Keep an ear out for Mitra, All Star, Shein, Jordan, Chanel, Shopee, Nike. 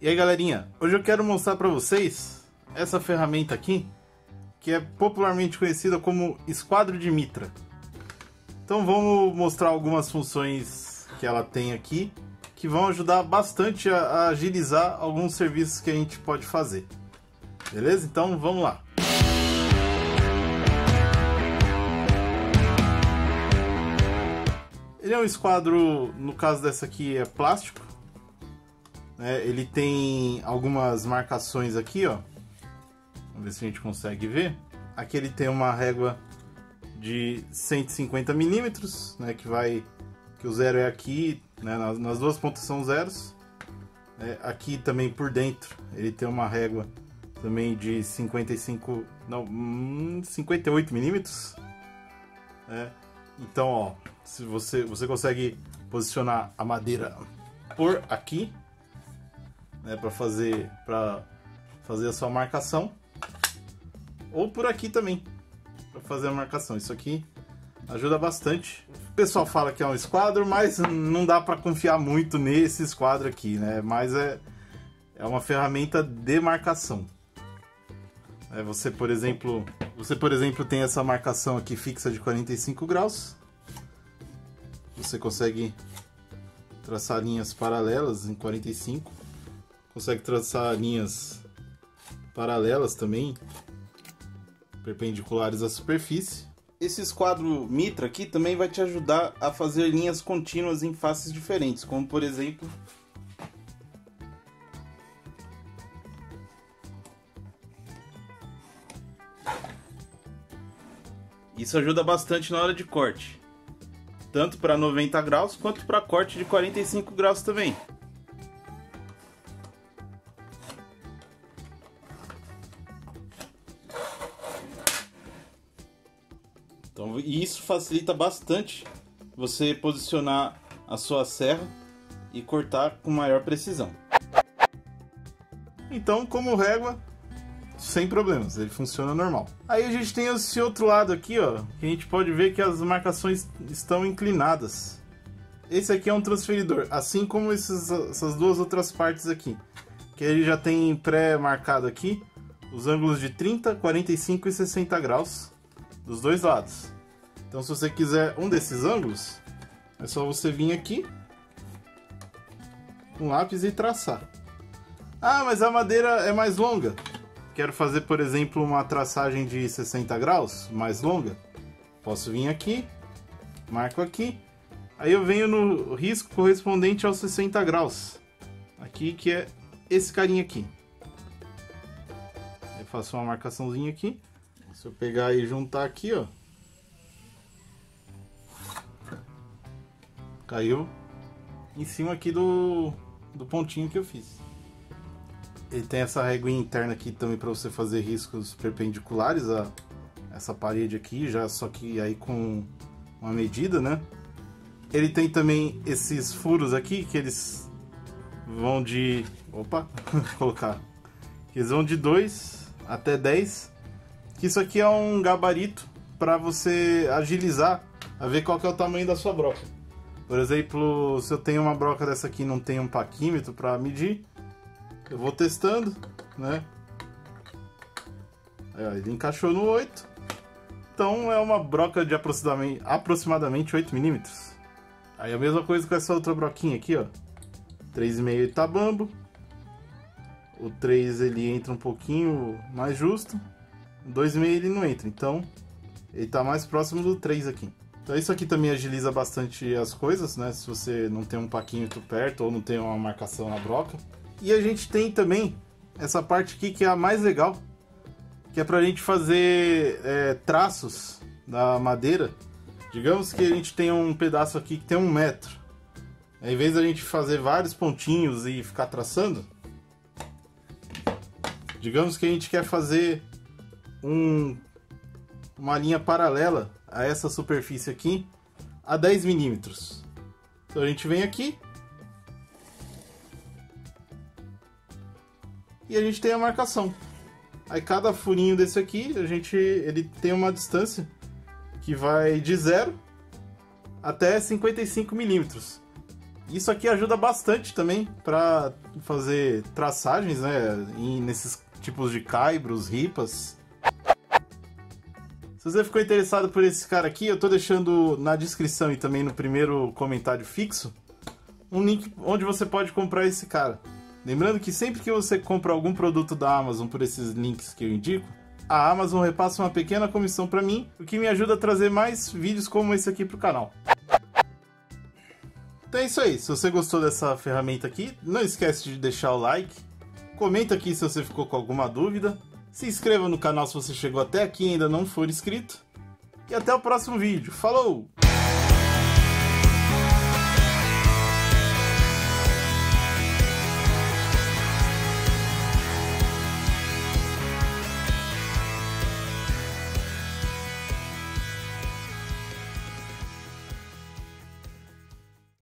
E aí galerinha, hoje eu quero mostrar para vocês essa ferramenta aqui, que é popularmente conhecida como esquadro de Mitra. Então vamos mostrar algumas funções que ela tem aqui, que vão ajudar bastante a agilizar alguns serviços que a gente pode fazer. Beleza? Então vamos lá. Ele é um esquadro, no caso dessa aqui é plástico. Ele tem algumas marcações aqui, ó. Vamos ver se a gente consegue ver. Aqui ele tem uma régua de 150 mm, né, que o zero é aqui, né, nas duas pontas são zeros. Aqui também por dentro ele tem uma régua também de 58 mm. Então, ó, se você consegue posicionar a madeira por aqui, né, para fazer a sua marcação, ou por aqui também para fazer a marcação. Isso aqui ajuda bastante. O pessoal fala que é um esquadro, mas não dá para confiar muito nesse esquadro aqui, né? Mas é uma ferramenta de marcação. Você por exemplo tem essa marcação aqui fixa de 45 graus. Você consegue traçar linhas paralelas em 45. Consegue traçar linhas paralelas também, perpendiculares à superfície. Esse esquadro Mitra aqui também vai te ajudar a fazer linhas contínuas em faces diferentes, como por exemplo isso ajuda bastante na hora de corte, tanto para 90 graus quanto para corte de 45 graus também. Então, isso facilita bastante você posicionar a sua serra e cortar com maior precisão. Então, como régua, sem problemas, ele funciona normal. Aí a gente tem esse outro lado aqui, ó, que a gente pode ver que as marcações estão inclinadas. Esse aqui é um transferidor, assim como essas duas outras partes aqui, que ele já tem pré-marcado aqui os ângulos de 30, 45 e 60 graus. Dos dois lados. Então, se você quiser um desses ângulos, é só você vir aqui com um lápis e traçar. Ah, mas a madeira é mais longa. Quero fazer, por exemplo, uma traçagem de 60 graus mais longa. Posso vir aqui, marco aqui. Aí eu venho no risco correspondente aos 60 graus. Aqui, que é esse carinha aqui. Eu faço uma marcaçãozinha aqui. Se eu pegar e juntar aqui, ó, caiu em cima aqui do pontinho que eu fiz. Ele tem essa reguinha interna aqui também para você fazer riscos perpendiculares a essa parede aqui, já só que aí com uma medida, né? Ele tem também esses furos aqui que eles vão de... Opa! Colocar. Eles vão de 2 até 10. Isso aqui é um gabarito para você agilizar a ver qual que é o tamanho da sua broca. Por exemplo, se eu tenho uma broca dessa aqui e não tenho um paquímetro para medir, eu vou testando, né? Aí, ó, ele encaixou no 8, então é uma broca de aproximadamente 8 mm. Aí a mesma coisa com essa outra broquinha aqui, ó, 3,5 Itabambo. O 3 ele entra um pouquinho mais justo. 2,5 ele não entra, então ele está mais próximo do 3 aqui. Então isso aqui também agiliza bastante as coisas, né? Se você não tem um paquímetro perto ou não tem uma marcação na broca. E a gente tem também essa parte aqui que é a mais legal, que é para a gente fazer traços da madeira. Digamos que a gente tem um pedaço aqui que tem 1 metro. Em vez da gente fazer vários pontinhos e ficar traçando, digamos que a gente quer fazer uma linha paralela a essa superfície aqui a 10 mm. Então a gente vem aqui e a gente tem a marcação. Aí cada furinho desse aqui ele tem uma distância que vai de 0 até 55 mm. Isso aqui ajuda bastante também para fazer traçagens, né, nesses tipos de caibros, ripas. Se você ficou interessado por esse cara aqui, eu estou deixando na descrição e também no primeiro comentário fixo um link onde você pode comprar esse cara. Lembrando que sempre que você compra algum produto da Amazon por esses links que eu indico, a Amazon repassa uma pequena comissão para mim, o que me ajuda a trazer mais vídeos como esse aqui para o canal. Então é isso aí, se você gostou dessa ferramenta aqui, não esquece de deixar o like, comenta aqui se você ficou com alguma dúvida, se inscreva no canal se você chegou até aqui e ainda não for inscrito, e até o próximo vídeo. Falou!